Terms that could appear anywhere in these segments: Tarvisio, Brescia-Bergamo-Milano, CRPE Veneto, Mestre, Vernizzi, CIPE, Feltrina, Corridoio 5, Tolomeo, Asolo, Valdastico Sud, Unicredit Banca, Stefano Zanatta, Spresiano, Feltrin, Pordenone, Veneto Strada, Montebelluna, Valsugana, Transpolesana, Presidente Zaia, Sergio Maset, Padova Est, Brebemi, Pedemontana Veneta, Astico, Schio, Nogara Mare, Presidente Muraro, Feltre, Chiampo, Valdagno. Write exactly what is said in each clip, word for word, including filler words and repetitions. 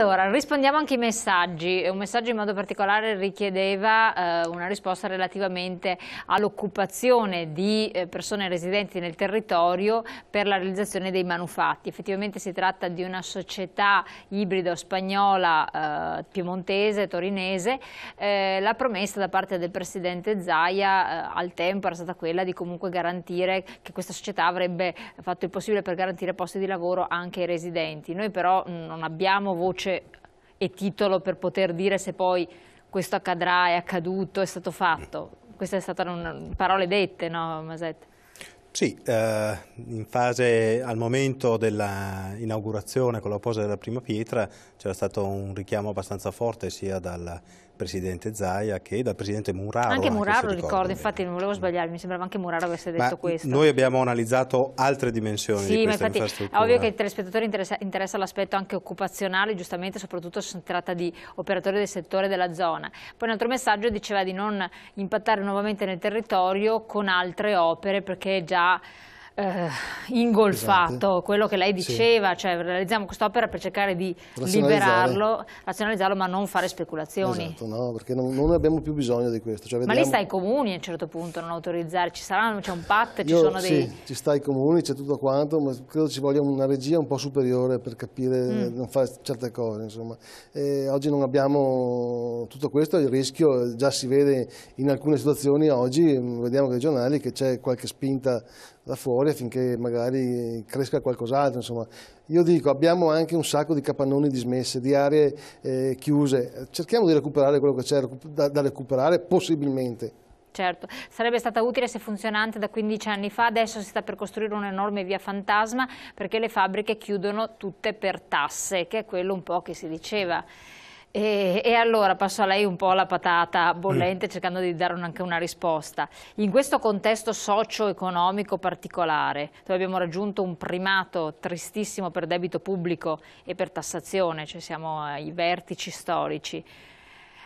Allora, rispondiamo anche ai messaggi. Un messaggio in modo particolare richiedeva eh, una risposta relativamente all'occupazione di eh, persone residenti nel territorio per la realizzazione dei manufatti. Effettivamente si tratta di una società ibrido spagnola, eh, piemontese, torinese. Eh, la promessa da parte del Presidente Zaia eh, al tempo era stata quella di comunque garantire che questa società avrebbe fatto il possibile per garantire posti di lavoro anche ai residenti. Noi però non abbiamo voce e titolo per poter dire se poi questo accadrà, è accaduto, è stato fatto. Queste sono parole dette, no Maset? Sì, eh, in fase al momento dell'inaugurazione con la posa della prima pietra c'era stato un richiamo abbastanza forte sia dal Presidente Zaia che dal Presidente Muraro. Anche Muraro anche ricordo, bene. Infatti non volevo sbagliarmi, mi sembrava anche Muraro avesse detto ma questo. Noi abbiamo analizzato altre dimensioni sì, di questa ma infatti, infrastruttura. È ovvio che ai telespettatori interessa, interessa l'aspetto anche occupazionale, giustamente, soprattutto se si tratta di operatori del settore della zona. Poi un altro messaggio diceva di non impattare nuovamente nel territorio con altre opere perché già Eh, ingolfato, esatto. Quello che lei diceva, sì. Cioè realizziamo quest'opera per cercare di liberarlo, razionalizzarlo, ma non fare speculazioni. Esatto, no, perché non, non abbiamo più bisogno di questo. Cioè, vediamo... Ma lì sta ai comuni a un certo punto a non autorizzare, ci saranno, c'è un patto, ci sono dei... Sì, ci sta ai comuni, c'è tutto quanto, ma credo ci voglia una regia un po' superiore per capire, mm. non fare certe cose, insomma. E oggi non abbiamo tutto questo, il rischio già si vede in alcune situazioni oggi, vediamo dai giornali che c'è qualche spinta da fuori affinché magari cresca qualcos'altro, insomma. Io dico, abbiamo anche un sacco di capannoni dismesse, di aree eh, chiuse, cerchiamo di recuperare quello che c'è da, da recuperare possibilmente. Certo, sarebbe stata utile se funzionante da quindici anni fa, adesso si sta per costruire un'enorme via fantasma perché le fabbriche chiudono tutte per tasse, che è quello un po' che si diceva. E, e allora passo a lei un po' la patata bollente cercando di dare un, anche una risposta. In questo contesto socio-economico particolare, dove abbiamo raggiunto un primato tristissimo per debito pubblico e per tassazione, cioè siamo ai vertici storici,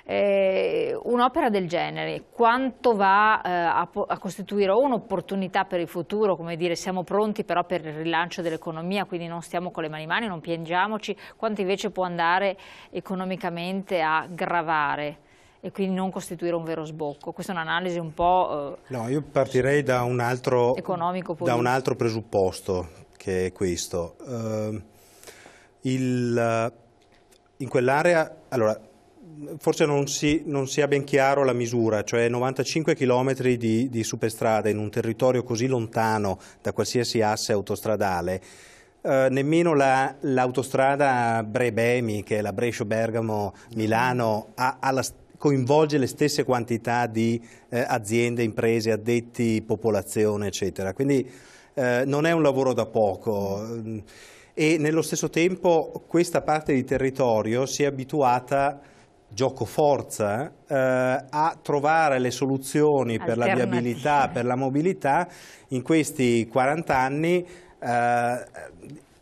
eh, un'opera del genere quanto va eh, a, a costituire un'opportunità per il futuro, come dire siamo pronti però per il rilancio dell'economia, quindi non stiamo con le mani in mano, non piangiamoci, quanto invece può andare economicamente a gravare e quindi non costituire un vero sbocco? Questa è un'analisi un po'... Eh, no, io partirei da un altro, da un altro presupposto che è questo. Uh, il, in quell'area... Allora, forse non, si, non sia ben chiaro la misura, cioè novantacinque chilometri di, di superstrada in un territorio così lontano da qualsiasi asse autostradale, eh, nemmeno l'autostrada la, Brebemi, che è la Brescia-Bergamo-Milano, ha, ha la, coinvolge le stesse quantità di eh, aziende, imprese, addetti, popolazione, eccetera. Quindi eh, non è un lavoro da poco e nello stesso tempo questa parte di territorio si è abituata gioco forza eh, a trovare le soluzioni per la viabilità, per la mobilità in questi quaranta anni eh,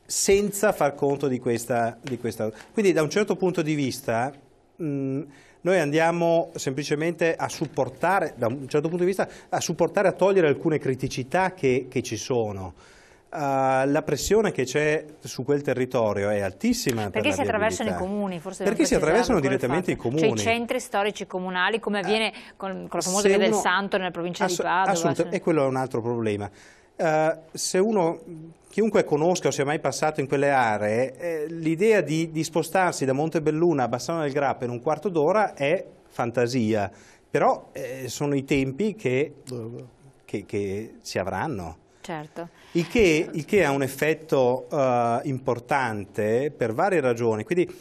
senza far conto di questa, di questa. Quindi da un certo punto di vista mh, noi andiamo semplicemente a supportare, da un certo punto di vista, a supportare, a togliere alcune criticità che, che ci sono. Uh, la pressione che c'è su quel territorio è altissima. Perché per si attraversano i comuni? Forse perché si attraversano direttamente i comuni. Cioè i centri storici comunali, come avviene uh, con, con la famosa via del Santo nella provincia di Padova. E quello è un altro problema. Uh, se uno, chiunque conosca o sia mai passato in quelle aree, eh, l'idea di, di spostarsi da Montebelluna a Bassano del Grappa in un quarto d'ora è fantasia. Però eh, sono i tempi che, che, che si avranno. Certo. Il che, il che ha un effetto uh, importante per varie ragioni, quindi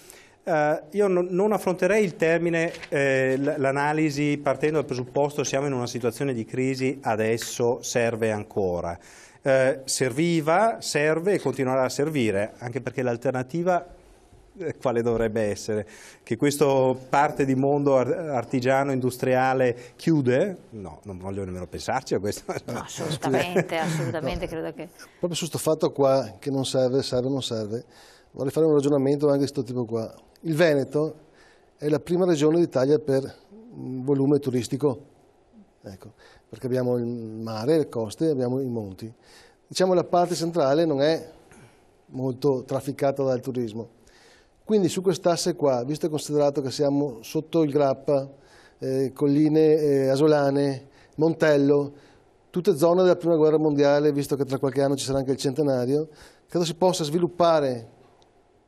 uh, io non, non affronterei il termine, eh, l'analisi partendo dal presupposto siamo in una situazione di crisi, adesso serve ancora, uh, serviva, serve e continuerà a servire, anche perché l'alternativa quale dovrebbe essere? Che questo parte di mondo artigiano, industriale chiude? No, non voglio nemmeno pensarci a questo. No, assolutamente, assolutamente no. Credo che... Proprio su questo fatto qua, che non serve, serve, non serve, vorrei fare un ragionamento anche di questo tipo qua. Il Veneto è la prima regione d'Italia per volume turistico, ecco, perché abbiamo il mare, le coste, abbiamo i monti. Diciamo la parte centrale non è molto trafficata dal turismo. Quindi su quest'asse qua, visto e considerato che siamo sotto il Grappa, eh, colline eh, asolane, Montello, tutte zone della Prima Guerra Mondiale, visto che tra qualche anno ci sarà anche il centenario, credo si possa sviluppare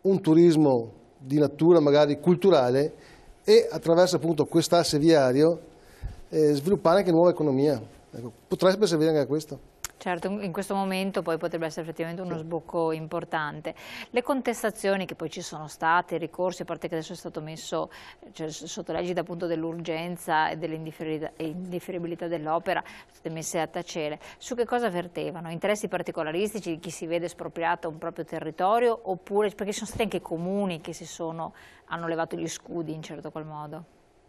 un turismo di natura magari culturale e attraverso appunto quest'asse viario eh, sviluppare anche nuova economia. Ecco, potrebbe servire anche a questo. Certo, in questo momento poi potrebbe essere effettivamente uno sbocco importante. Le contestazioni che poi ci sono state, i ricorsi, a parte che adesso è stato messo cioè, sotto l'egida appunto dell'urgenza e dell'indifferibilità dell'opera, sono messe a tacere. Su che cosa vertevano? Interessi particolaristici di chi si vede espropriato un proprio territorio? Oppure, perché ci sono stati anche comuni che si sono, hanno levato gli scudi in certo qual modo?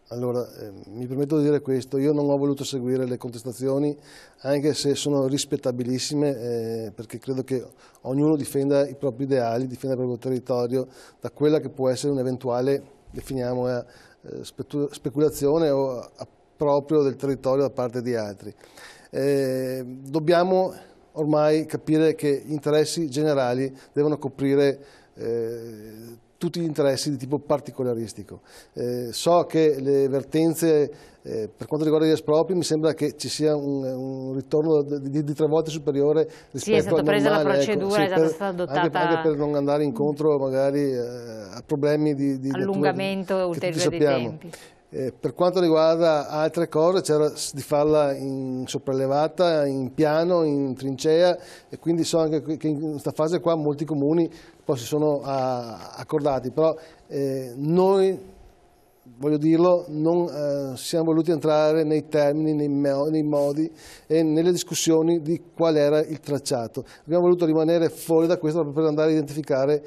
Allora, eh, mi permetto di dire questo, io non ho voluto seguire le contestazioni, anche se sono rispettabilissime, eh, perché credo che ognuno difenda i propri ideali, difenda il proprio territorio da quella che può essere un'eventuale, definiamola, eh, speculazione o approprio del territorio da parte di altri. Eh, dobbiamo ormai capire che gli interessi generali devono coprire eh, tutti gli interessi di tipo particolaristico. Eh, so che le vertenze eh, per quanto riguarda gli espropri mi sembra che ci sia un, un ritorno di, di, di tre volte superiore rispetto sì, è stata al presa normale. La procedura, ecco, sì, per, è stata adottata anche, anche per non andare incontro magari eh, a problemi di, di allungamento natura, ulteriore dei tempi. Eh, per quanto riguarda altre cose c'era di farla in sopraelevata, in piano, in trincea e quindi so anche che in questa fase qua molti comuni poi si sono a, accordati, però eh, noi, voglio dirlo, non eh, siamo voluti entrare nei termini, nei, nei modi e nelle discussioni di qual era il tracciato. Abbiamo voluto rimanere fuori da questo proprio per andare a identificare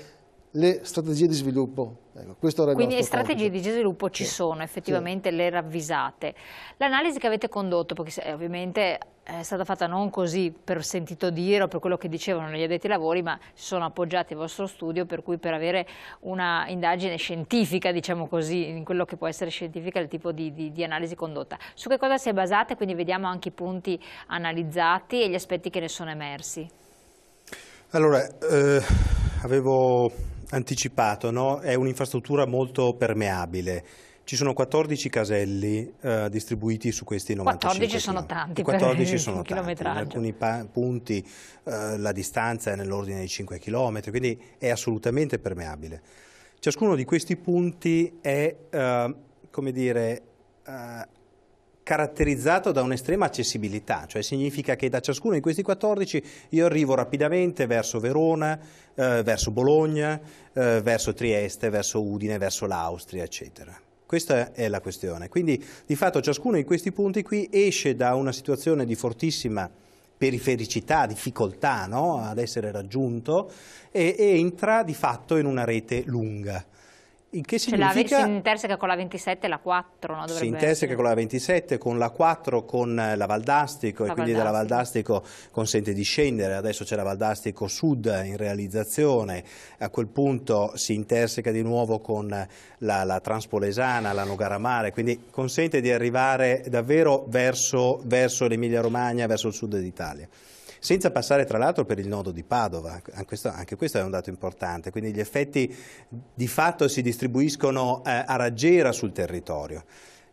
le strategie di sviluppo. Ecco, questo era il Quindi le strategie compito. di sviluppo ci sì. sono, effettivamente sì. le ravvisate. L'analisi che avete condotto, perché ovviamente è stata fatta non così per sentito dire o per quello che dicevano gli addetti ai lavori, ma si sono appoggiati al vostro studio, per cui per avere una indagine scientifica, diciamo così, in quello che può essere scientifica, il tipo di, di, di analisi condotta. Su che cosa si è basata? Quindi vediamo anche i punti analizzati e gli aspetti che ne sono emersi. Allora, eh, avevo... anticipato, no? È un'infrastruttura molto permeabile, ci sono quattordici caselli eh, distribuiti su questi novantacinque quattordici sono tanti, quattordici sono tanti, in alcuni punti eh, la distanza è nell'ordine di cinque chilometri, quindi è assolutamente permeabile. Ciascuno di questi punti è eh, come dire, eh, caratterizzato da un'estrema accessibilità, cioè significa che da ciascuno di questi quattordici io arrivo rapidamente verso Verona, eh, verso Bologna, eh, verso Trieste, verso Udine, verso l'Austria, eccetera. Questa è la questione. Quindi di fatto ciascuno di questi punti qui esce da una situazione di fortissima perifericità, difficoltà, no? Ad essere raggiunto e, e entra di fatto in una rete lunga. Il che significa... cioè, si interseca con la ventisette e la quattro, no? Dovrebbe si interseca essere. con la ventisette, con la quattro, con la Valdastico la e Valdastico. Quindi la Valdastico consente di scendere, adesso c'è la Valdastico Sud in realizzazione, a quel punto si interseca di nuovo con la, la Transpolesana, la Nogara Mare, quindi consente di arrivare davvero verso, verso l'Emilia Romagna, verso il sud d'Italia. Senza passare tra l'altro per il nodo di Padova, anche questo è un dato importante, quindi gli effetti di fatto si distribuiscono a raggiera sul territorio.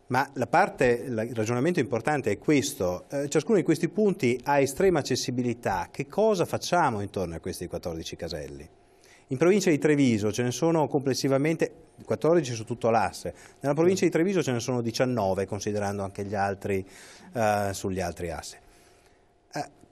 Ma la parte, il ragionamento importante è questo, ciascuno di questi punti ha estrema accessibilità, che cosa facciamo intorno a questi quattordici caselli? In provincia di Treviso ce ne sono complessivamente quattordici su tutto l'asse, nella provincia di Treviso ce ne sono diciannove considerando anche gli altri eh, sugli altri assi.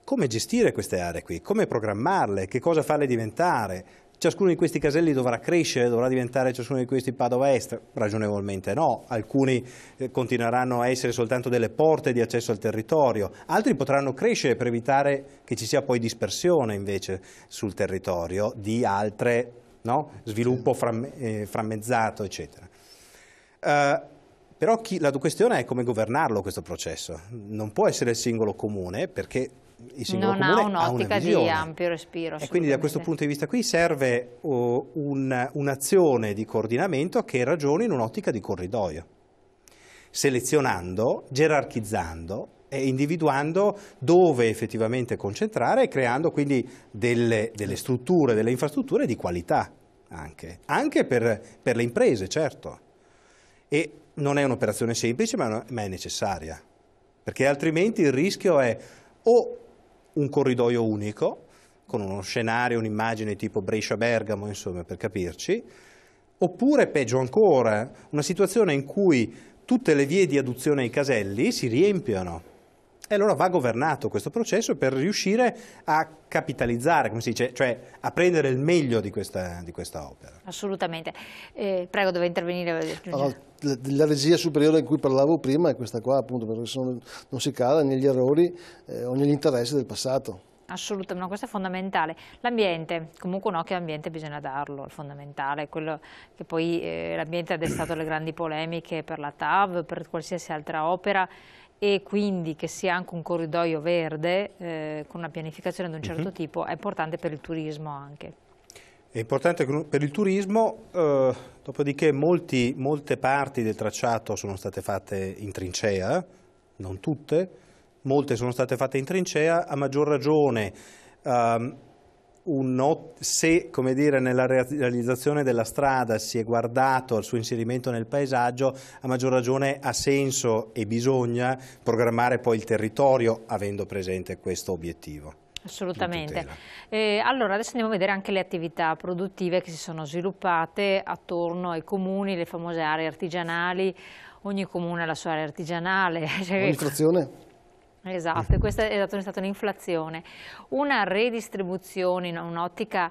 Come gestire queste aree qui? Come programmarle? Che cosa farle diventare? Ciascuno di questi caselli dovrà crescere, dovrà diventare ciascuno di questi Padova Est? Ragionevolmente no, alcuni continueranno a essere soltanto delle porte di accesso al territorio, altri potranno crescere per evitare che ci sia poi dispersione invece sul territorio di altre, no? Sviluppo frammezzato, eccetera. Uh, però chi, la questione è come governarlo questo processo, non può essere il singolo comune perché... Il singolo comune ha un'ottica di ampio respiro. E quindi da questo punto di vista qui serve uh, un, un'azione di coordinamento che ragioni in un'ottica di corridoio, selezionando, gerarchizzando e individuando dove effettivamente concentrare e creando quindi delle, delle strutture, delle infrastrutture di qualità. anche, anche per, per le imprese, certo. E non è un'operazione semplice, ma è necessaria, perché altrimenti il rischio è o un corridoio unico, con uno scenario, un'immagine tipo Brescia-Bergamo, insomma, per capirci, oppure, peggio ancora, una situazione in cui tutte le vie di adduzione ai caselli si riempiono. E allora va governato questo processo per riuscire a capitalizzare, come si dice, cioè a prendere il meglio di questa, di questa opera. Assolutamente. Eh, prego, dove intervenire. Allora, la, la regia superiore di cui parlavo prima è questa qua, appunto, perché sono, non si cala negli errori eh, o negli interessi del passato. Assolutamente, no, questo è fondamentale. L'ambiente, comunque un occhio all'ambiente bisogna darlo, è fondamentale, quello che poi eh, l'ambiente ha destato le grandi polemiche per la TAV, per qualsiasi altra opera, e quindi che sia anche un corridoio verde eh, con una pianificazione di un certo mm-hmm. tipo è importante per il turismo anche. È importante per il turismo, eh, dopodiché molti, molte parti del tracciato sono state fatte in trincea, non tutte. Molte sono state fatte in trincea, a maggior ragione um, un, se, come dire, nella realizzazione della strada si è guardato al suo inserimento nel paesaggio, a maggior ragione ha senso e bisogna programmare poi il territorio avendo presente questo obiettivo. Assolutamente. Eh, allora adesso andiamo a vedere anche le attività produttive che si sono sviluppate attorno ai comuni, le famose aree artigianali, ogni comune ha la sua area artigianale. Amministrazione? Esatto, questa è stata un'inflazione, una redistribuzione in un'ottica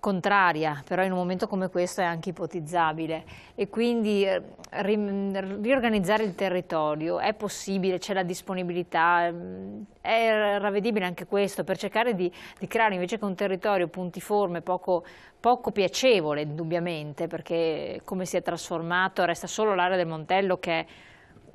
contraria, però in un momento come questo è anche ipotizzabile, e quindi riorganizzare il territorio è possibile, c'è la disponibilità, è ravvedibile anche questo, per cercare di, di creare invece che un territorio puntiforme, poco, poco piacevole indubbiamente, perché come si è trasformato resta solo l'area del Montello che è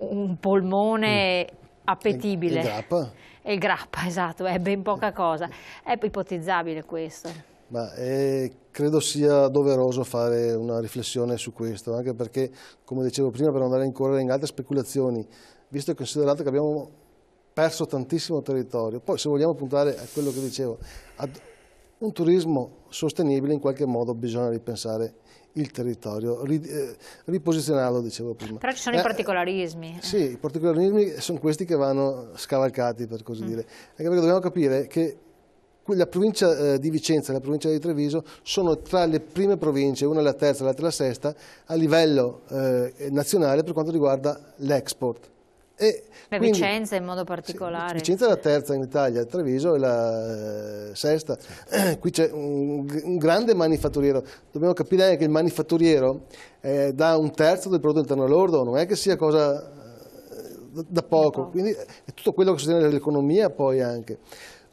un polmone mm. appetibile. E il grappa? E il grappa, esatto, è ben poca cosa. È ipotizzabile questo. Ma eh, credo sia doveroso fare una riflessione su questo, anche perché, come dicevo prima, per non andare a incorrere in altre speculazioni, visto e considerato che abbiamo perso tantissimo territorio, poi se vogliamo puntare a quello che dicevo, ad un turismo sostenibile, in qualche modo bisogna ripensare il territorio, riposizionarlo, dicevo prima. Però ci sono eh, i particolarismi. Sì, i particolarismi sono questi che vanno scavalcati, per così mm. dire. Anche perché dobbiamo capire che la provincia di Vicenza e la provincia di Treviso sono tra le prime province, una è la terza, l'altra è la sesta, a livello eh, nazionale per quanto riguarda l'export. E Beh, quindi, Vicenza in modo particolare. Sì, Vicenza è la terza in Italia, Treviso è la eh, sesta. Eh, qui c'è un, un grande manifatturiero. Dobbiamo capire anche che il manifatturiero eh, dà un terzo del prodotto interno lordo, non è che sia cosa eh, da, da poco. No. Quindi è tutto quello che sostiene l'economia poi anche.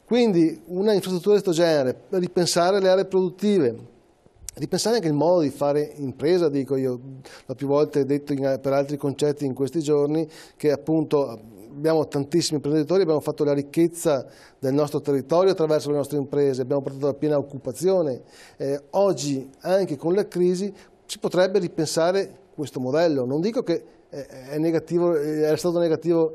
Quindi una infrastruttura di questo genere, ripensare le aree produttive, ripensare anche il modo di fare impresa, dico io, l'ho più volte detto in, per altri concetti in questi giorni, che appunto abbiamo tantissimi imprenditori, abbiamo fatto la ricchezza del nostro territorio attraverso le nostre imprese, abbiamo portato la piena occupazione. Eh, oggi, anche con la crisi, si potrebbe ripensare questo modello. Non dico che è, è negativo, era stato negativo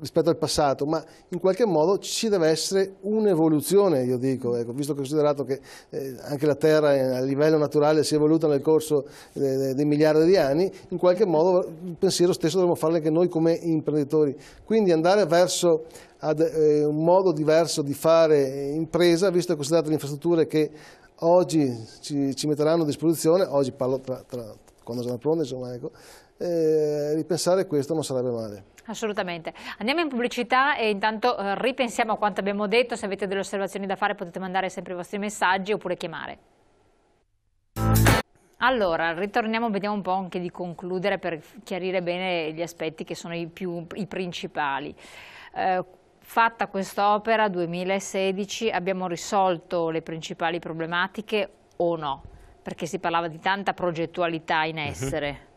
rispetto al passato, ma in qualche modo ci deve essere un'evoluzione, io dico, ecco, visto che ho considerato che eh, anche la Terra eh, a livello naturale si è evoluta nel corso eh, dei miliardi di anni, in qualche modo il pensiero stesso dovremmo farlo anche noi come imprenditori, quindi andare verso ad, eh, un modo diverso di fare impresa, visto e considerato le infrastrutture che oggi ci, ci metteranno a disposizione, oggi parlo tra, tra quando sono pronte, insomma, ecco, eh, ripensare questo non sarebbe male. Assolutamente. Andiamo in pubblicità e intanto ripensiamo a quanto abbiamo detto. Se avete delle osservazioni da fare potete mandare sempre i vostri messaggi oppure chiamare. Allora, ritorniamo, vediamo un po' anche di concludere per chiarire bene gli aspetti che sono i, più, i principali. Eh, fatta quest'opera duemilasedici, abbiamo risolto le principali problematiche o no? Perché si parlava di tanta progettualità in essere. Uh-huh.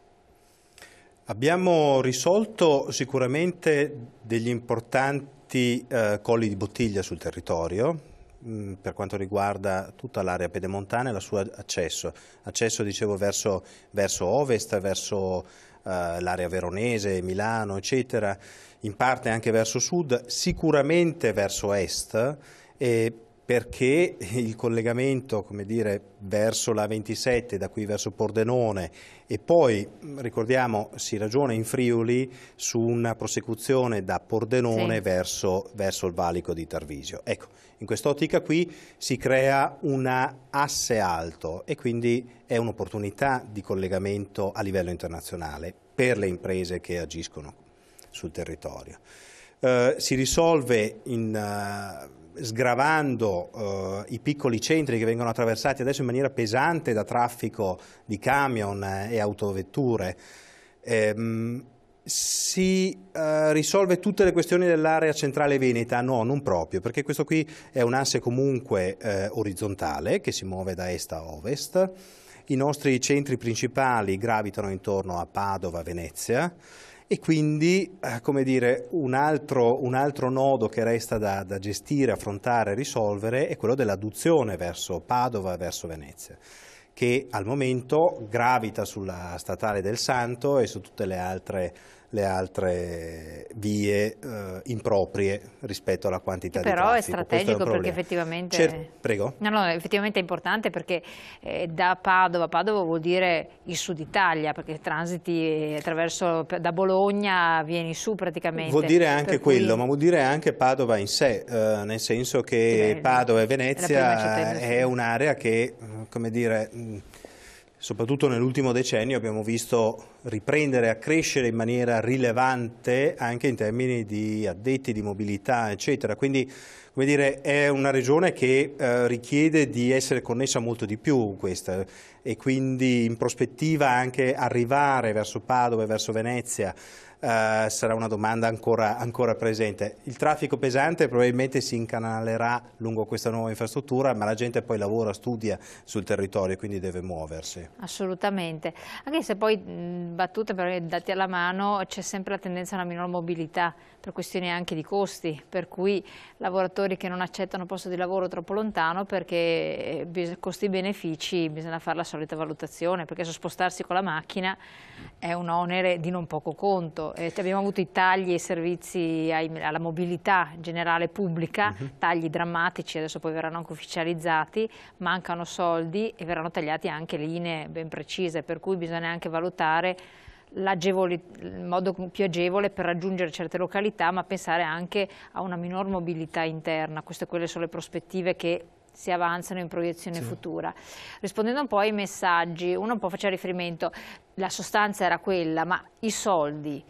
Abbiamo risolto sicuramente degli importanti eh, colli di bottiglia sul territorio mh, per quanto riguarda tutta l'area pedemontana e il suo accesso, accesso dicevo verso, verso ovest, verso eh, l'area veronese, Milano eccetera, in parte anche verso sud, sicuramente verso est, e perché il collegamento, come dire, verso la ventisette, da qui verso Pordenone, e poi ricordiamo si ragiona in Friuli su una prosecuzione da Pordenone sì. verso, verso il valico di Tarvisio. Ecco, in quest'ottica qui si crea una asse alto e quindi è un'opportunità di collegamento a livello internazionale per le imprese che agiscono sul territorio. Eh, si risolve in... Uh, sgravando eh, i piccoli centri che vengono attraversati adesso in maniera pesante da traffico di camion e autovetture. Ehm, si eh, risolve tutte le questioni dell'area centrale veneta? No, non proprio, perché questo qui è un asse comunque eh, orizzontale che si muove da est a ovest. I nostri centri principali gravitano intorno a Padova, Venezia, e quindi, come dire, un altro, un altro nodo che resta da, da gestire, affrontare, risolvere è quello dell'adduzione verso Padova e verso Venezia, che al momento gravita sulla statale del Santo e su tutte le altre, le altre vie eh, improprie rispetto alla quantità che di traffico. Però è strategico, è perché effettivamente, Cer Prego. No, no, effettivamente è importante, perché eh, da Padova, Padova vuol dire il sud Italia, perché transiti attraverso, da Bologna vieni su praticamente. Vuol dire anche quello, cui... ma vuol dire anche Padova in sé, eh, nel senso che sì, Padova e Venezia è un'area che, come dire... soprattutto nell'ultimo decennio abbiamo visto riprendere a crescere in maniera rilevante anche in termini di addetti, di mobilità, eccetera. Quindi, come dire, è una regione che eh, richiede di essere connessa molto di più, questa, e quindi in prospettiva anche arrivare verso Padova e verso Venezia eh, sarà una domanda ancora, ancora presente. Il traffico pesante probabilmente si incanalerà lungo questa nuova infrastruttura, ma la gente poi lavora, studia sul territorio, quindi deve muoversi. Assolutamente, anche se poi mh, battute, però, dati alla mano, c'è sempre la tendenza a una minor mobilità per questioni anche di costi, per cui lavoratori che non accettano posto di lavoro troppo lontano, perché costi-benefici bisogna fare la solita valutazione, perché spostarsi con la macchina è un onere di non poco conto. Eh, abbiamo avuto i tagli ai servizi, ai, alla mobilità generale pubblica, uh-huh. tagli drammatici, adesso poi verranno anche ufficializzati, mancano soldi e verranno tagliati anche linee ben precise, per cui bisogna anche valutare il modo più agevole per raggiungere certe località, ma pensare anche a una minor mobilità interna. Queste quelle sono le prospettive che si avanzano in proiezione sì. futura. Rispondendo un po' ai messaggi, uno un po' faceva riferimento, la sostanza era quella, ma i soldi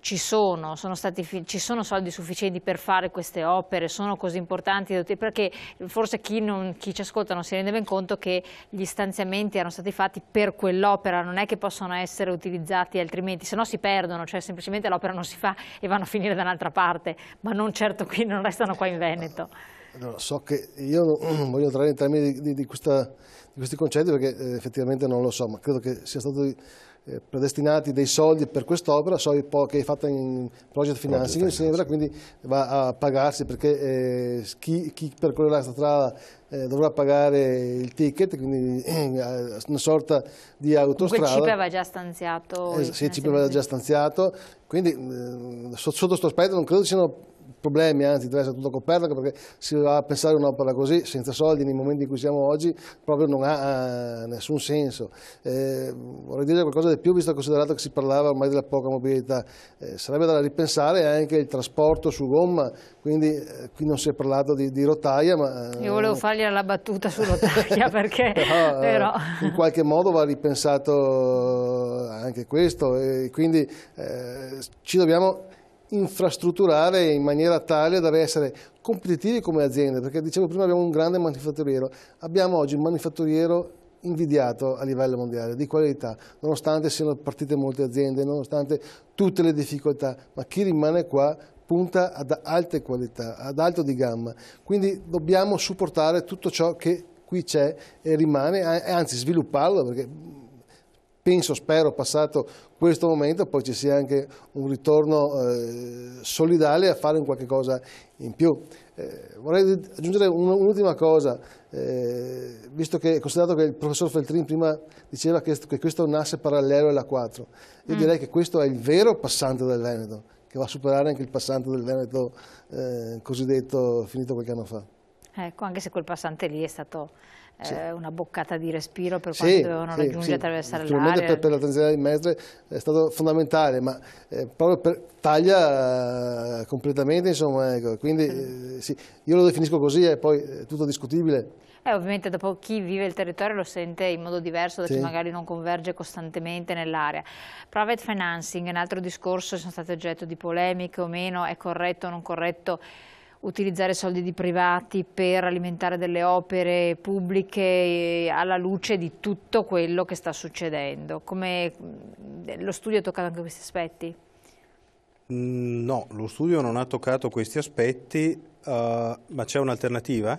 ci sono, sono stati, ci sono soldi sufficienti per fare queste opere, sono così importanti, perché forse chi, non, chi ci ascolta non si rende ben conto che gli stanziamenti erano stati fatti per quell'opera, non è che possono essere utilizzati altrimenti, se no si perdono, cioè semplicemente l'opera non si fa e vanno a finire da un'altra parte, ma non certo qui, non restano qua in Veneto. Allora, so che io non voglio entrare in termini di, di, di, questa, di questi concetti, perché eh, effettivamente non lo so, ma credo che sia stato... Di... Eh, predestinati dei soldi per quest'opera, soldi che è fatta in project financing, sembra, quindi va a pagarsi, perché eh, chi, chi percorrerà questa strada eh, dovrà pagare il ticket, quindi eh, una sorta di autostrada. Comunque il C I P E aveva già stanziato. Eh, sì, il C I P E aveva già stanziato, quindi eh, sotto questo aspetto non credo ci siano problemi, anzi deve essere tutto coperto, perché si va a pensare un'opera così senza soldi nei momenti in cui siamo oggi proprio non ha eh, nessun senso. Eh, vorrei dire qualcosa di più, visto considerato che si parlava ormai della poca mobilità, eh, sarebbe da ripensare anche il trasporto su gomma, quindi eh, qui non si è parlato di, di rotaia, ma eh, io volevo fargli la battuta su rotaia perché però, però... Eh, in qualche modo va ripensato anche questo, e quindi eh, ci dobbiamo infrastrutturare in maniera tale da essere competitivi come aziende, perché dicevo prima abbiamo un grande manifatturiero, abbiamo oggi un manifatturiero invidiato a livello mondiale, di qualità, nonostante siano partite molte aziende, nonostante tutte le difficoltà, ma chi rimane qua punta ad alte qualità, ad alto di gamma, quindi dobbiamo supportare tutto ciò che qui c'è e rimane, anzi svilupparlo, perché penso, spero, passato questo momento poi ci sia anche un ritorno eh, solidale a fare un qualche cosa in più. Eh, vorrei aggiungere un'ultima cosa, eh, visto che, considerato che il professor Feltrin prima diceva che, che questo è un asse parallelo alla quattro, io mm. direi che questo è il vero passante del Veneto, che va a superare anche il passante del Veneto eh, cosiddetto finito qualche anno fa. Ecco, anche se quel passante lì è stato eh, sì. una boccata di respiro per quanto sì, dovevano sì, raggiungere sì. attraversare l'area. Per, per la transizione di Mestre è stato fondamentale, ma eh, proprio per, taglia eh, completamente, insomma, ecco. Quindi eh, sì, io lo definisco così e poi è tutto discutibile. Eh, ovviamente dopo chi vive il territorio lo sente in modo diverso da sì. chi magari non converge costantemente nell'area. Private financing è un altro discorso, sono state oggetto di polemiche o meno, è corretto o non corretto utilizzare soldi di privati per alimentare delle opere pubbliche alla luce di tutto quello che sta succedendo. Come lo studio ha toccato anche questi aspetti? No, lo studio non ha toccato questi aspetti, uh, ma c'è un'alternativa?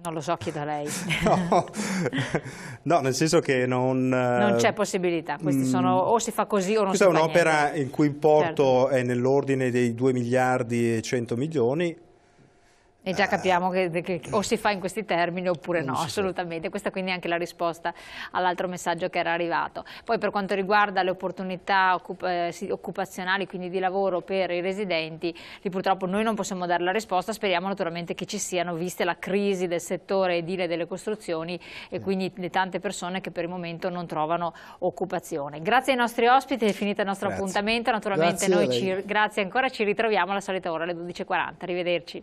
Non lo so, chiedo a lei. no, no, nel senso che non... Non c'è possibilità, questi sono, o si fa così o non si fa niente. Questa è un'opera in cui importo certo. è nell'ordine dei due miliardi e cento milioni. E già capiamo che, che o si fa in questi termini oppure no, assolutamente. Questa quindi è anche la risposta all'altro messaggio che era arrivato. Poi per quanto riguarda le opportunità occupazionali, quindi di lavoro per i residenti, lì purtroppo noi non possiamo dare la risposta, speriamo naturalmente che ci siano, viste la crisi del settore edile delle costruzioni e quindi le tante persone che per il momento non trovano occupazione. Grazie ai nostri ospiti, è finito il nostro grazie. appuntamento, naturalmente grazie noi ci, grazie ancora, ci ritroviamo alla solita ora alle dodici e quaranta, arrivederci.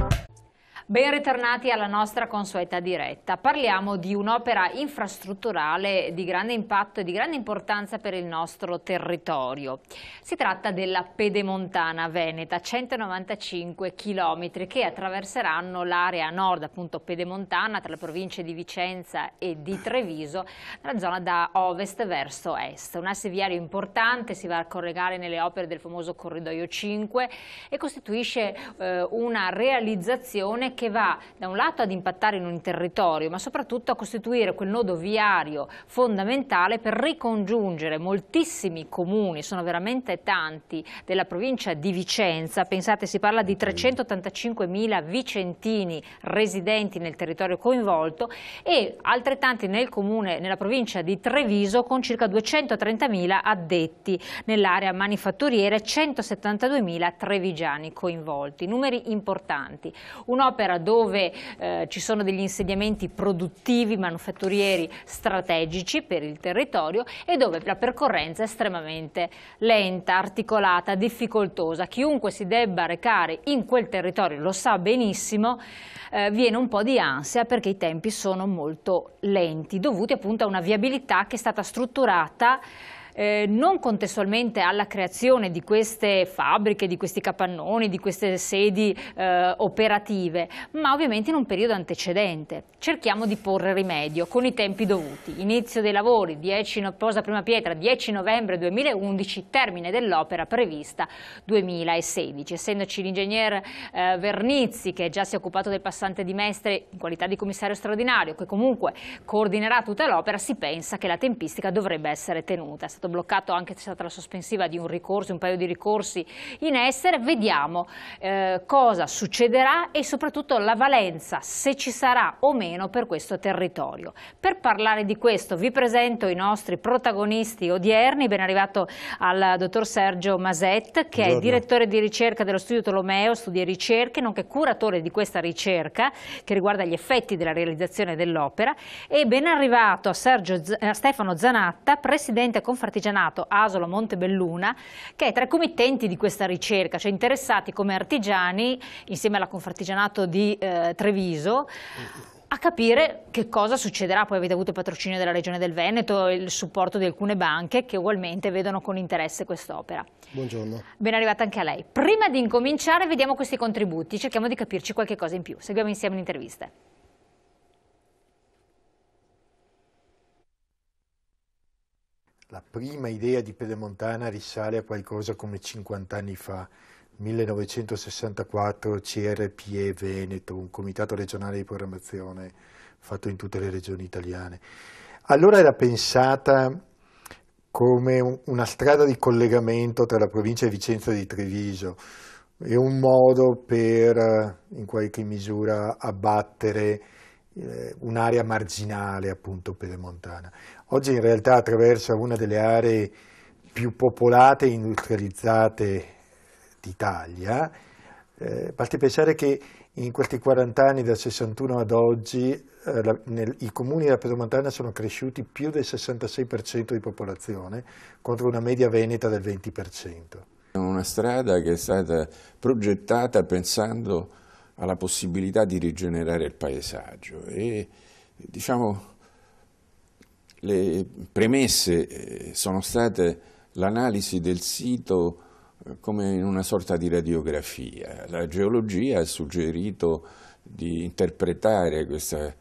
Ben ritornati alla nostra consueta diretta. Parliamo di un'opera infrastrutturale di grande impatto e di grande importanza per il nostro territorio. Si tratta della Pedemontana Veneta, centonovantacinque chilometri che attraverseranno l'area nord, appunto pedemontana, tra le province di Vicenza e di Treviso, nella zona da ovest verso est. Un asse viario importante, si va a collegare nelle opere del famoso Corridoio cinque e costituisce eh, una realizzazione che va da un lato ad impattare in un territorio, ma soprattutto a costituire quel nodo viario fondamentale per ricongiungere moltissimi comuni, sono veramente tanti, della provincia di Vicenza. Pensate, si parla di trecentottantacinquemila vicentini residenti nel territorio coinvolto e altrettanti nel comune, nella provincia di Treviso, con circa duecentotrentamila addetti nell'area manifatturiera e centosettantaduemila trevigiani coinvolti. Numeri importanti. Un'opera dove eh, ci sono degli insediamenti produttivi, manufatturieri strategici per il territorio e dove la percorrenza è estremamente lenta, articolata, difficoltosa. Chiunque si debba recare in quel territorio lo sa benissimo, eh, viene un po' di ansia perché i tempi sono molto lenti, dovuti appunto a una viabilità che è stata strutturata Eh, non contestualmente alla creazione di queste fabbriche, di questi capannoni, di queste sedi eh, operative, ma ovviamente in un periodo antecedente. Cerchiamo di porre rimedio con i tempi dovuti. Inizio dei lavori, dieci, posa prima pietra, dieci novembre duemilaundici, termine dell'opera prevista duemilasedici. Essendoci l'ingegner eh, Vernizzi, che già si è occupato del passante di Mestre in qualità di commissario straordinario, che comunque coordinerà tutta l'opera, si pensa che la tempistica dovrebbe essere tenuta. È stato bloccato anche, c'è stata la sospensiva di un ricorso, un paio di ricorsi in essere. Vediamo eh, cosa succederà e soprattutto la valenza, se ci sarà o meno per questo territorio. Per parlare di questo vi presento i nostri protagonisti odierni. Ben arrivato al dottor Sergio Maset, che Buongiorno. è direttore di ricerca dello studio Tolomeo, studi e ricerche, nonché curatore di questa ricerca che riguarda gli effetti della realizzazione dell'opera. E ben arrivato a, Sergio, a Stefano Zanatta, presidente Confartigianato Asolo Montebelluna, che è tra i committenti di questa ricerca, cioè interessati come artigiani insieme alla Confartigianato di eh, Treviso a capire che cosa succederà. Poi avete avuto il patrocinio della Regione del Veneto e il supporto di alcune banche che ugualmente vedono con interesse quest'opera. Buongiorno. Ben arrivata anche a lei. Prima di incominciare vediamo questi contributi, cerchiamo di capirci qualche cosa in più. Seguiamo insieme le interviste. La prima idea di Pedemontana risale a qualcosa come cinquant'anni fa, millenovecentosessantaquattro, C R P E Veneto, un comitato regionale di programmazione fatto in tutte le regioni italiane. Allora era pensata come una strada di collegamento tra la provincia di Vicenza e di Treviso e un modo per in qualche misura abbattere un'area marginale, appunto, pedemontana. Oggi in realtà attraversa una delle aree più popolate e industrializzate d'Italia, Eh, basti pensare che in questi quaranta anni, dal sessantuno ad oggi, eh, la, nel, i comuni della Pedemontana sono cresciuti più del sessantasei per cento di popolazione, contro una media veneta del venti per cento. È una strada che è stata progettata pensando alla possibilità di rigenerare il paesaggio e, diciamo, le premesse sono state l'analisi del sito come in una sorta di radiografia. La geologia ha suggerito di interpretare questa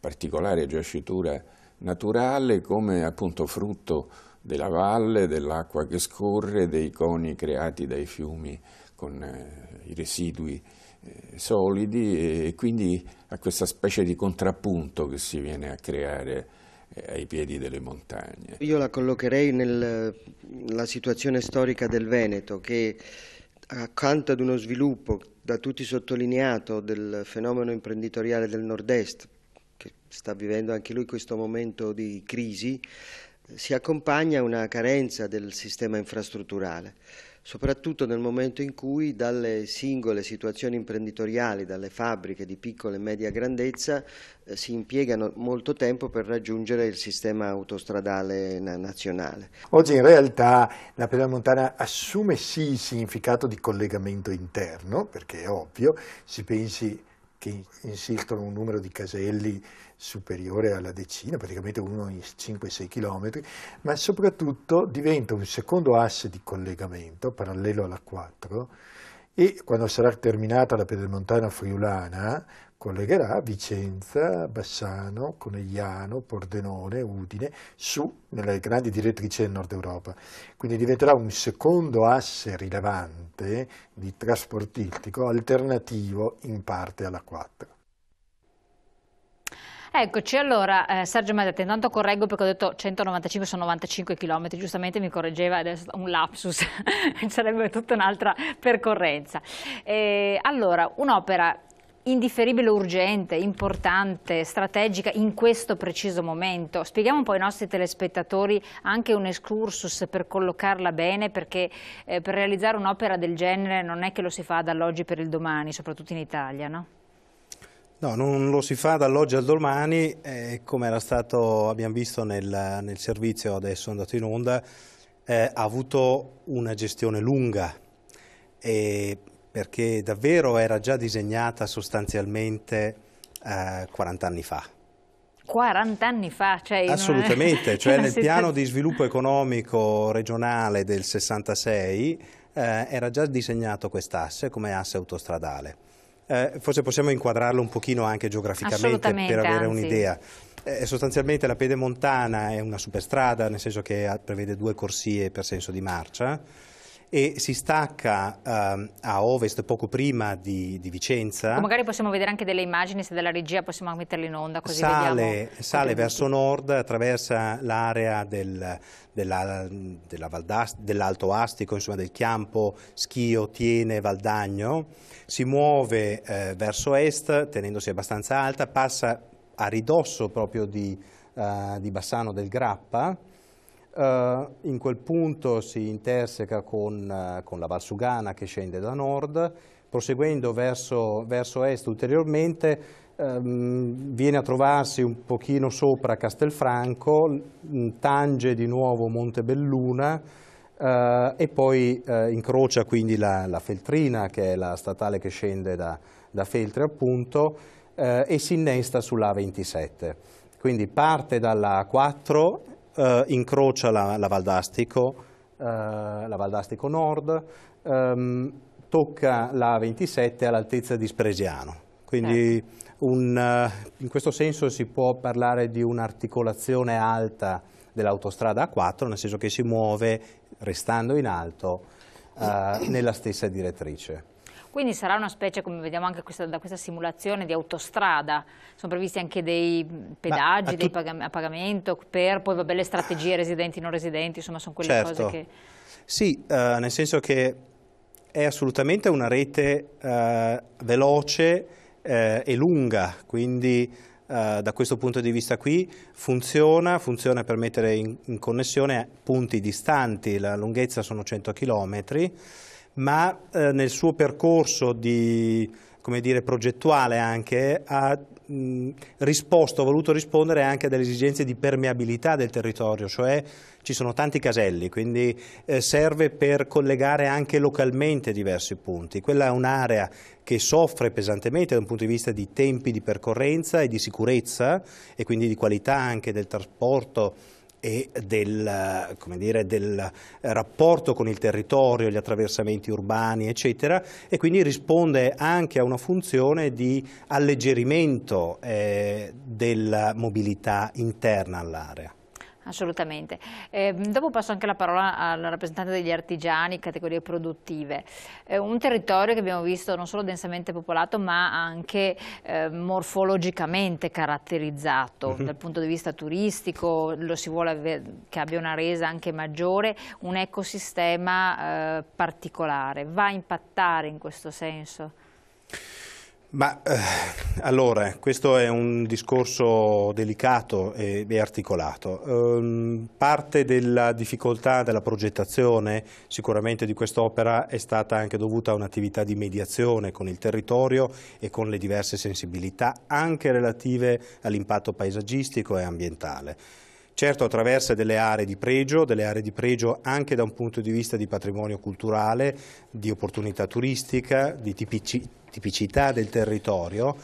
particolare giacitura naturale come appunto frutto della valle, dell'acqua che scorre, dei coni creati dai fiumi con i residui solidi, e quindi a questa specie di contrappunto che si viene a creare ai piedi delle montagne. Io la collocherei nella situazione storica del Veneto, che accanto ad uno sviluppo da tutti sottolineato del fenomeno imprenditoriale del nord-est, che sta vivendo anche lui questo momento di crisi, si accompagna una carenza del sistema infrastrutturale, soprattutto nel momento in cui dalle singole situazioni imprenditoriali, dalle fabbriche di piccola e media grandezza, eh, si impiegano molto tempo per raggiungere il sistema autostradale nazionale. Oggi in realtà la Pedemontana assume sì il significato di collegamento interno, perché è ovvio, si pensi che insistono un numero di caselli superiore alla decina, praticamente uno ogni cinque sei chilometri, ma soprattutto diventa un secondo asse di collegamento parallelo alla quattro, e quando sarà terminata la Pedemontana friulana collegherà Vicenza, Bassano, Conegliano, Pordenone, Udine, su nelle grandi direttrici del Nord Europa. Quindi diventerà un secondo asse rilevante di trasportistico alternativo in parte alla quattro. Eccoci, allora eh, Sergio Maset, intanto correggo perché ho detto centonovantacinque, sono novantacinque chilometri, giustamente mi correggeva, adesso un lapsus, sarebbe tutta un'altra percorrenza. Eh, allora, un'opera indifferibile, urgente, importante, strategica in questo preciso momento. Spieghiamo un po' ai nostri telespettatori anche un excursus per collocarla bene, perché eh, per realizzare un'opera del genere non è che lo si fa dall'oggi per il domani, soprattutto in Italia, no? No, non lo si fa dall'oggi al domani, eh, come era stato, abbiamo visto nel, nel servizio adesso andato in onda, eh, ha avuto una gestione lunga, eh, perché davvero era già disegnata sostanzialmente eh, quaranta anni fa. quaranta anni fa? Cioè assolutamente, cioè nel piano di sviluppo economico regionale del sessantasei eh, era già disegnato quest'asse come asse autostradale. Eh, forse possiamo inquadrarlo un pochino anche geograficamente per avere un'idea. Eh, sostanzialmente la Pedemontana è una superstrada, nel senso che prevede due corsie per senso di marcia, e si stacca eh, a ovest poco prima di, di Vicenza. O magari possiamo vedere anche delle immagini, se dalla regia possiamo metterle in onda, così sale, vediamo. Sale verso nord, attraversa l'area del, della, della Valdas, dell'Alto Astico, insomma del Chiampo, Schio, Tiene, Valdagno, si muove eh, verso est tenendosi abbastanza alta, passa a ridosso proprio di, eh, di Bassano del Grappa. Uh, in quel punto si interseca con, uh, con la Valsugana che scende da nord, proseguendo verso, verso est ulteriormente um, viene a trovarsi un pochino sopra Castelfranco, tange di nuovo Montebelluna uh, e poi uh, incrocia quindi la, la Feltrina, che è la statale che scende da, da Feltre appunto, uh, e si innesta sulla A ventisette, quindi parte dalla quattro. Uh, incrocia la, la Valdastico, uh, la Valdastico Nord, um, tocca la ventisette all'altezza di Spresiano. Quindi eh. un, uh, in questo senso si può parlare di un'articolazione alta dell'autostrada A quattro, nel senso che si muove, restando in alto, uh, nella stessa direttrice. Quindi sarà una specie, come vediamo anche questa, da questa simulazione, di autostrada. Sono previsti anche dei pedaggi, dei pag a pagamento, per poi vabbè, le strategie residenti non residenti, insomma sono quelle certo. Cose che... Sì, eh, nel senso che è assolutamente una rete eh, veloce eh, e lunga, quindi eh, da questo punto di vista qui funziona, funziona per mettere in, in connessione punti distanti, la lunghezza sono cento chilometri, ma eh, nel suo percorso di, come dire, progettuale anche, ha mh, risposto, ha voluto rispondere anche a delle esigenze di permeabilità del territorio, cioè ci sono tanti caselli, quindi eh, serve per collegare anche localmente diversi punti. Quella è un'area che soffre pesantemente da un punto di vista di tempi di percorrenza e di sicurezza e quindi di qualità anche del trasporto e del, come dire, del rapporto con il territorio, gli attraversamenti urbani eccetera, e quindi risponde anche a una funzione di alleggerimento eh, della mobilità interna all'area. Assolutamente. Eh, dopo passo anche la parola al rappresentante degli artigiani, categorie produttive. Eh, un territorio che abbiamo visto non solo densamente popolato ma anche eh, morfologicamente caratterizzato dal punto di vista turistico, lo si vuole che abbia una resa anche maggiore, un ecosistema eh, particolare. Va a impattare in questo senso? Ma eh, allora, questo è un discorso delicato e, e articolato. Um, parte della difficoltà della progettazione sicuramente di quest'opera è stata anche dovuta a un'attività di mediazione con il territorio e con le diverse sensibilità anche relative all'impatto paesaggistico e ambientale. Certo, attraversa delle aree di pregio, delle aree di pregio anche da un punto di vista di patrimonio culturale, di opportunità turistica, di tipici, tipicità del territorio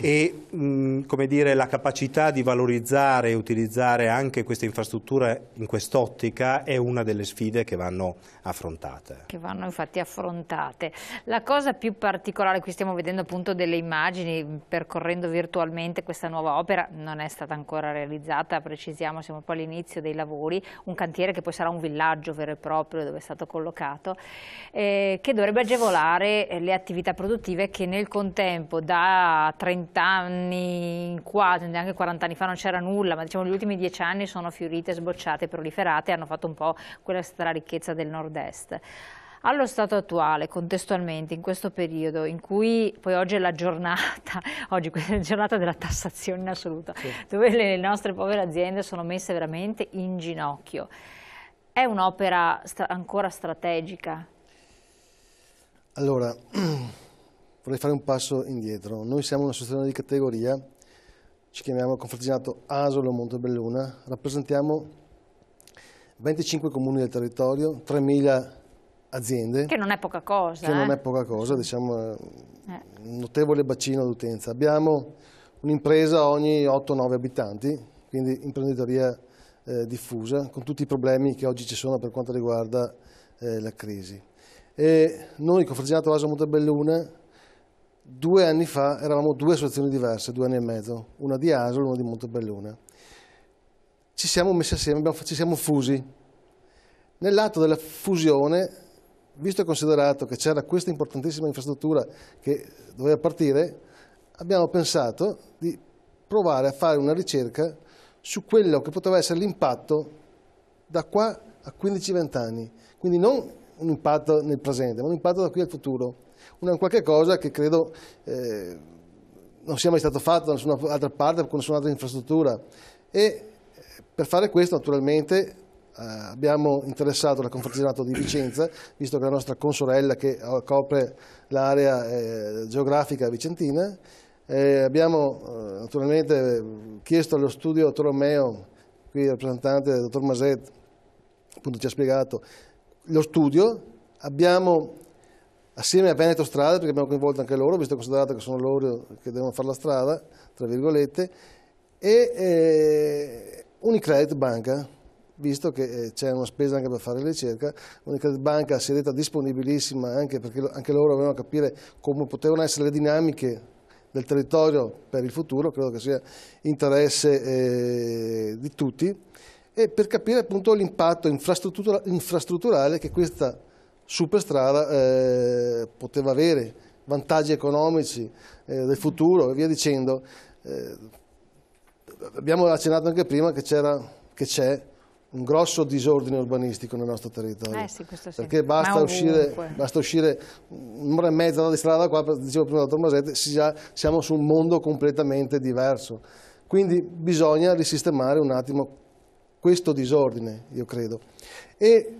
e mh, come dire, la capacità di valorizzare e utilizzare anche questa infrastruttura in quest'ottica è una delle sfide che vanno affrontate. Che vanno infatti affrontate. La cosa più particolare, qui stiamo vedendo appunto delle immagini, percorrendo virtualmente questa nuova opera, non è stata ancora realizzata, precisiamo, siamo poi all'inizio dei lavori, un cantiere che poi sarà un villaggio vero e proprio dove è stato collocato, eh, che dovrebbe agevolare le attività produttive che nel contempo da trenta anni, anche quaranta anni fa non c'era nulla, ma diciamo gli ultimi dieci anni sono fiorite, sbocciate, proliferate e hanno fatto un po' quella stessa ricchezza del nord-est. Allo stato attuale, contestualmente, in questo periodo, in cui poi oggi è la giornata, oggi questa è la giornata della tassazione in assoluto, sì, dove le nostre povere aziende sono messe veramente in ginocchio, è un'opera stra- ancora strategica? Allora, vorrei fare un passo indietro. Noi siamo un'associazione di categoria, ci chiamiamo Confartigianato Asolo Montebelluna, rappresentiamo venticinque comuni del territorio, tremila aziende. Che non è poca cosa. Che eh? non è poca cosa, diciamo, eh. un notevole bacino d'utenza. Abbiamo un'impresa ogni otto nove abitanti, quindi imprenditoria eh, diffusa, con tutti i problemi che oggi ci sono per quanto riguarda eh, la crisi. E noi, Confartigianato Asolo Montebelluna, due anni fa eravamo due associazioni diverse, due anni e mezzo, una di Asolo e una di Montebelluna. Ci siamo messi assieme, abbiamo, ci siamo fusi. Nell'atto della fusione, visto e considerato che c'era questa importantissima infrastruttura che doveva partire, abbiamo pensato di provare a fare una ricerca su quello che poteva essere l'impatto da qua a quindici venti anni. Quindi non un impatto nel presente, ma un impatto da qui al futuro. Una qualche cosa che credo eh, non sia mai stato fatto da nessuna altra parte, con nessun'altra infrastruttura. E per fare questo naturalmente eh, abbiamo interessato la Confartigianato di Vicenza, visto che è la nostra consorella che copre l'area eh, geografica vicentina. Eh, abbiamo eh, naturalmente chiesto allo studio Tolomeo, qui il rappresentante del dottor Maset appunto ci ha spiegato lo studio, abbiamo assieme a Veneto Strada, perché abbiamo coinvolto anche loro, visto e considerato che sono loro che devono fare la strada, tra virgolette, e eh, Unicredit Banca, visto che c'è una spesa anche per fare ricerca, Unicredit Banca si è detta disponibilissima anche perché anche loro volevano capire come potevano essere le dinamiche del territorio per il futuro, credo che sia interesse eh, di tutti, e per capire appunto l'impatto infrastruttura, infrastrutturale che questa superstrada eh, poteva avere, vantaggi economici eh, del futuro e via dicendo. Eh, abbiamo accennato anche prima che c'è un grosso disordine urbanistico nel nostro territorio, eh sì, questo sì, perché basta uscire, basta uscire un'ora e mezza di strada qua, dicevo prima da Tomasetti, siamo su un mondo completamente diverso, quindi bisogna risistemare un attimo questo disordine, io credo. E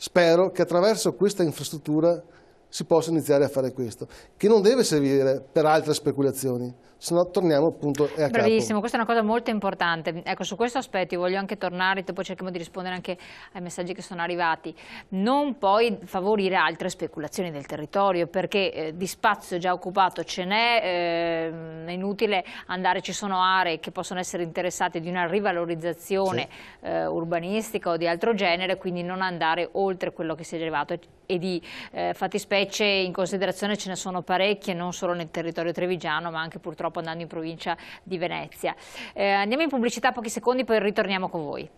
Spero che attraverso questa infrastruttura si possa iniziare a fare questo, che non deve servire per altre speculazioni, se no torniamo appunto a capo. Bravissimo, questa è una cosa molto importante. Ecco, su questo aspetto voglio anche tornare, poi cerchiamo di rispondere anche ai messaggi che sono arrivati. Non poi favorire altre speculazioni del territorio, perché eh, di spazio già occupato ce n'è, eh, è inutile andare, ci sono aree che possono essere interessate di una rivalorizzazione sì. eh, urbanistica o di altro genere, quindi non andare oltre quello che si è arrivato. E di eh, fattispecie in considerazione ce ne sono parecchie, non solo nel territorio trevigiano ma anche purtroppo andando in provincia di Venezia. Eh, andiamo in pubblicità pochi secondi, poi ritorniamo con voi.